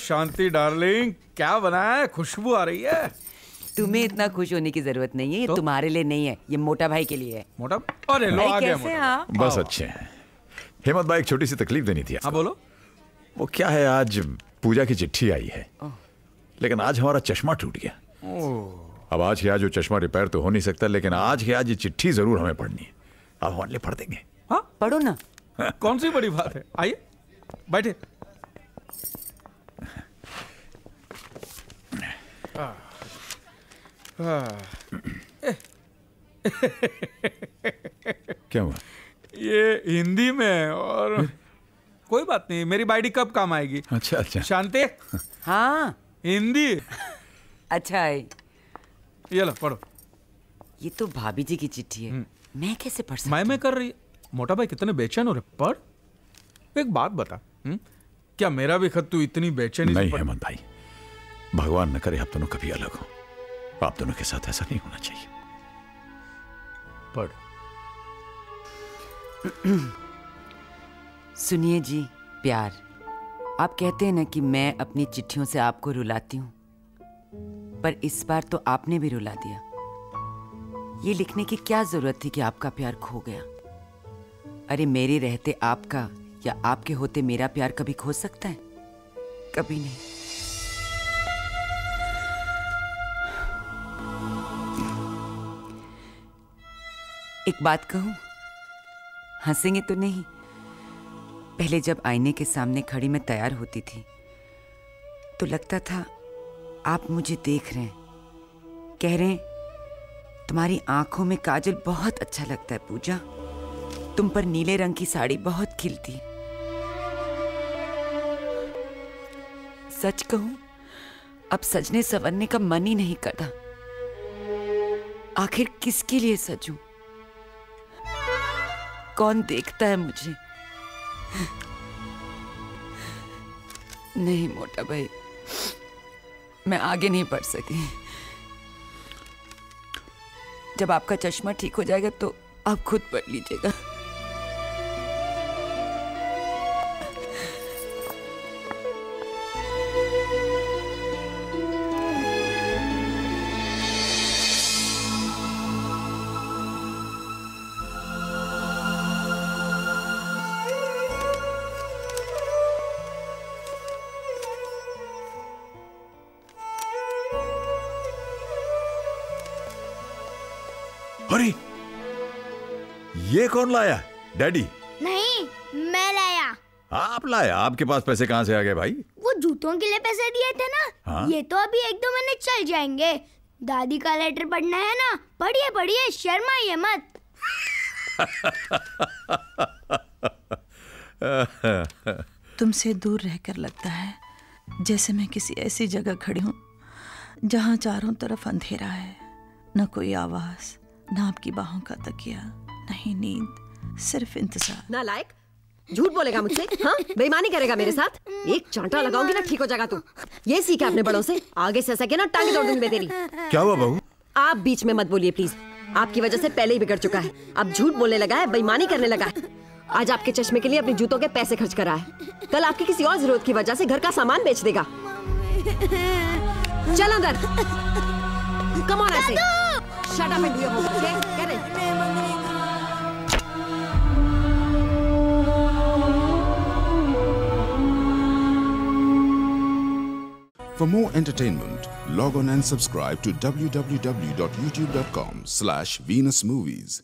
शांति darling, क्या बनाया है? खुशबू आ रही है। तुम्हें इतना खुश होने की जरूरत नहीं है, तो? तुम्हारे लिए नहीं है, ये मोटा भाई के लिए है। मोटा अरे लो आ गया मोटा। बस अच्छे हैं। हेमंत भाई, एक छोटी सी तकलीफ देनी थी। हाँ बोलो। वो क्या है, आज पूजा की चिट्ठी आई है, लेकिन आज हमारा चश्मा टूट गया। अब आज के आज वो चश्मा रिपेयर तो हो नहीं सकता, लेकिन आज के आज ये चिट्ठी जरूर हमें पढ़नी है। आप हमारे लिए पढ़ देंगे? हाँ पढ़ो ना। कौन सी बड़ी बात है, आइए बैठे। क्या हुआ? ये हिंदी में और कोई बात नहीं, मेरी बाइडी कब काम आएगी। अच्छा अच्छा शांति। हाँ हिंदी अच्छा है। ये लो पढ़ो। ये तो भाभी जी की चिट्ठी है, मैं कैसे पढ़ सकती? मैं कर रही। मोटा भाई कितने बेचैन हो रहे। पढ़, एक बात बता, क्या मेरा भी खत तू इतनी बेचैनी? नहीं हेमंत भाई, भगवान न करे आप दोनों कभी अलग हो। आप दोनों के साथ ऐसा नहीं होना चाहिए। पढ़। सुनिए जी प्यार, आप कहते हैं ना कि मैं अपनी चिट्ठियों से आपको रुलाती हूँ, पर इस बार तो आपने भी रुला दिया। ये लिखने की क्या जरूरत थी कि आपका प्यार खो गया? अरे मेरे रहते आपका या आपके होते मेरा प्यार कभी खो सकता है? कभी नहीं। एक बात कहूं, हंसेंगे तो नहीं? पहले जब आईने के सामने खड़ी मैं तैयार होती थी तो लगता था आप मुझे देख रहे हैं, कह रहे हैं तुम्हारी आंखों में काजल बहुत अच्छा लगता है पूजा, तुम पर नीले रंग की साड़ी बहुत खिलती है। सच कहूं, अब सजने संवरने का मन ही नहीं करता। आखिर किसके लिए सजूं? कौन देखता है मुझे? नहीं मोटा भाई, मैं आगे नहीं पढ़ सकी। जब आपका चश्मा ठीक हो जाएगा तो आप खुद पढ़ लीजिएगा। ये कौन लाया? डैडी? नहीं, मैं लाया। आप लाया? आपके पास पैसे कहाँ से आ गए भाई? वो जूतों के लिए पैसे दिए थे ना। हाँ? ये तो अभी 1-2 महीने चल जाएंगे। दादी का लेटर पढ़ना है ना, पढ़िए पढ़िए, शर्माइए मत। तुमसे दूर रहकर लगता है जैसे मैं किसी ऐसी जगह खड़ी हूँ जहाँ चारों तरफ अंधेरा है, न कोई आवाज, न आपकी बाहों का तकिया, नहीं नींद, सिर्फ इंतजार। नालायक, झूठ बोलेगा मुझसे? हाँ, बेईमानी करेगा मेरे साथ? एक चांटा लगाऊंगी ना, ठीक हो जाएगा तू। ये सीख अपने बड़ों से, आगे से ऐसा कहना टांगे तोड़ दूंगी मैं तेरी। क्या हुआ बहू? आप बीच में मत बोलिए प्लीज, आपकी वजह से पहले ही बिगड़ चुका है। अब झूठ बोलने लगा है, बेईमानी करने लगा है। आज आपके चश्मे के लिए अपने जूतों के पैसे खर्च करा है, कल आपकी किसी और जरूरत की वजह से घर का सामान बेच देगा। चल अंदर। कम ऑन ऐसे। Shut up. For more entertainment, log on and subscribe to www.youtube.com/venusmovies.